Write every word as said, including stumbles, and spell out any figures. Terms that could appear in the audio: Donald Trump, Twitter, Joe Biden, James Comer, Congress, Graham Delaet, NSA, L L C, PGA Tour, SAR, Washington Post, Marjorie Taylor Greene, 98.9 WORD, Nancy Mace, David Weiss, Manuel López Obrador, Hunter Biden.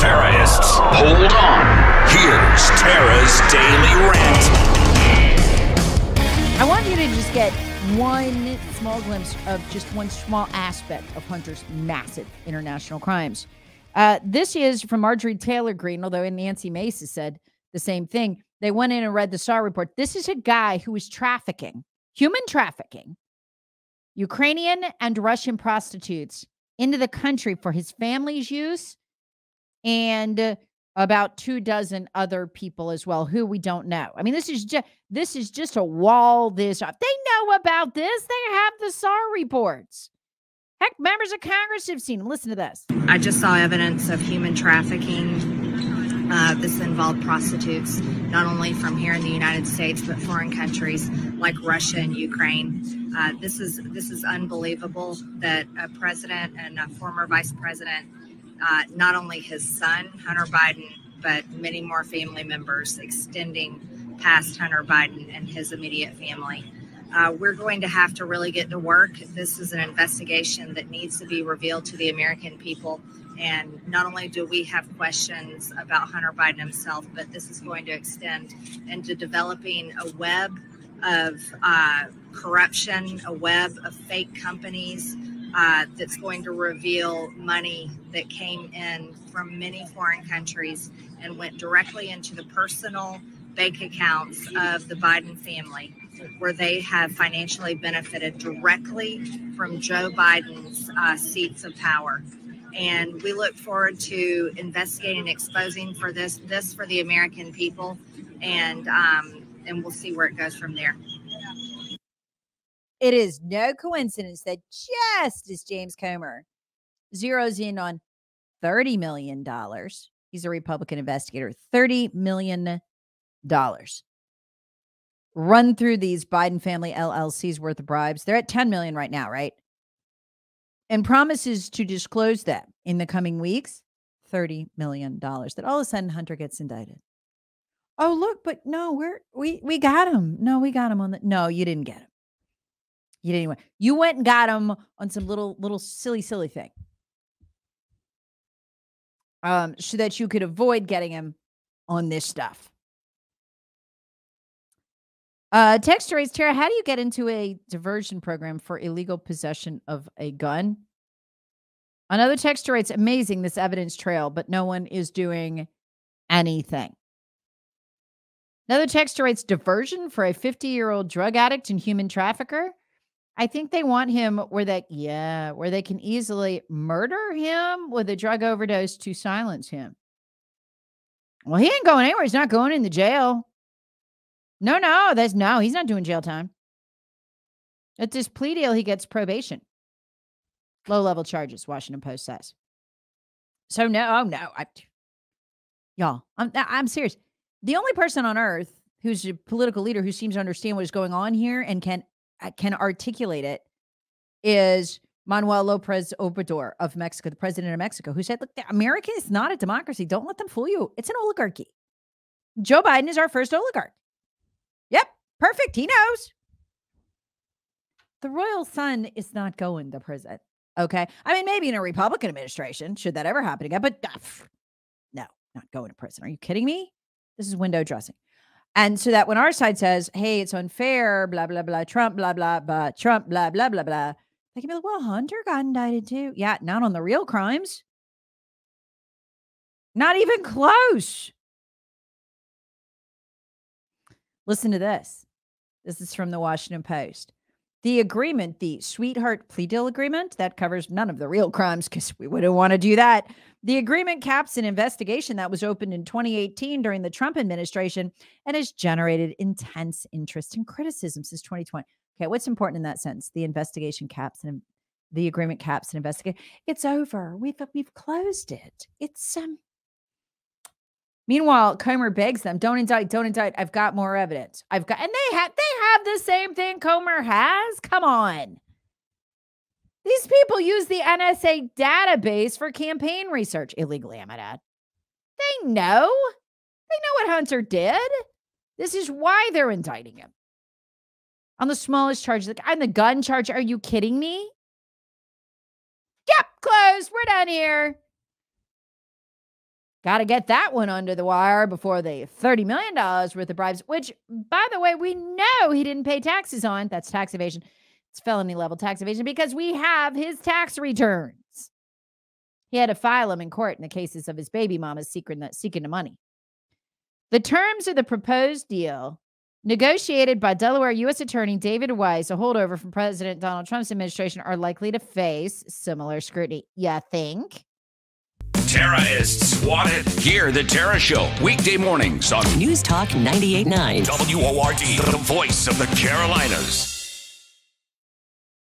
terrorists. Hold on. Here's Tara's Daily Rant. I want you to just get one small glimpse of just one small aspect of Hunter's massive international crimes. Uh, this is from Marjorie Taylor Greene, although Nancy Mace has said the same thing. They went in and read the S A R report. This is a guy who is trafficking, human trafficking, Ukrainian and Russian prostitutes into the country for his family's use, and about two dozen other people as well, who we don't know. I mean, this is just this is just a wall this off. They know about this. They have the S A R reports. Heck, members of Congress have seen them. Listen to this. I just saw evidence of human trafficking. Uh, this involved prostitutes, not only from here in the United States, but foreign countries like Russia and Ukraine. Uh, this is this is unbelievable that a president and a former vice president, uh, not only his son, Hunter Biden, but many more family members extending past Hunter Biden and his immediate family. Uh, we're going to have to really get to work. This is an investigation that needs to be revealed to the American people. And not only do we have questions about Hunter Biden himself, but this is going to extend into developing a web of uh, corruption, a web of fake companies uh, that's going to reveal money that came in from many foreign countries and went directly into the personal bank accounts of the Biden family, where they have financially benefited directly from Joe Biden's uh, seats of power. And we look forward to investigating and exposing for this, this for the American people. And, um, and we'll see where it goes from there. It is no coincidence that just as James Comer zeroes in on thirty million dollars, he's a Republican investigator, thirty million dollars run through these Biden family L L C's worth of bribes. They're at ten million right now, right? And promises to disclose them in the coming weeks, thirty million dollars, that all of a sudden Hunter gets indicted. Oh, look, but no, we're, we, we got him. No, we got him on the, no, you didn't get him. You didn't, you went and got him on some little, little silly, silly thing. Um, so that you could avoid getting him on this stuff. Uh, text rates, Tara, how do you get into a diversion program for illegal possession of a gun? Another text rates, amazing, this evidence trail, but no one is doing anything. Another text rates, diversion for a fifty-year-old drug addict and human trafficker. I think they want him where they, yeah, where they can easily murder him with a drug overdose to silence him. Well, he ain't going anywhere. He's not going in the jail. No, no, that's no, he's not doing jail time. At this plea deal, he gets probation. Low-level charges, Washington Post says. So no, oh no, I, y'all, I'm, I'm serious. The only person on earth who's a political leader who seems to understand what is going on here and can can articulate it is Manuel López Obrador of Mexico, the president of Mexico, who said, "Look, America is not a democracy. Don't let them fool you. It's an oligarchy. Joe Biden is our first oligarch." Yep, perfect. He knows. The royal son is not going to prison, okay? I mean, maybe in a Republican administration, should that ever happen again, but uh, no, not going to prison. Are you kidding me? This is window dressing. And so that when our side says, hey, it's unfair, blah, blah, blah, Trump, blah, blah, blah, Trump, blah, blah, blah, blah, they can be like, well, Hunter got indicted too. Yeah, not on the real crimes. Not even close. Listen to this. This is from the Washington Post. The agreement, the sweetheart plea deal agreement, that covers none of the real crimes because we wouldn't want to do that. The agreement caps an investigation that was opened in twenty eighteen during the Trump administration and has generated intense interest and criticism since twenty twenty. Okay, what's important in that sentence? The investigation caps and the agreement caps and investigate. It's over. We've we've closed it. It's um. Meanwhile, Comer begs them, don't indict, don't indict. I've got more evidence. I've got, and they have, they have the same thing Comer has. Come on. These people use the N S A database for campaign research illegally, I might add. They know. They know what Hunter did. This is why they're indicting him. On the smallest charge, like on the gun charge, are you kidding me? Yep, closed. We're done here. Got to get that one under the wire before the thirty million dollars worth of bribes, which, by the way, we know he didn't pay taxes on. That's tax evasion. It's felony level tax evasion because we have his tax returns. He had to file them in court in the cases of his baby mamas seeking the, seeking the money. The terms of the proposed deal negotiated by Delaware U S Attorney David Weiss, a holdover from President Donald Trump's administration, are likely to face similar scrutiny. You think? Terrorists wanted. Hear the Terra Show weekday mornings on News Talk ninety-eight point nine W O R D, the voice of the Carolinas.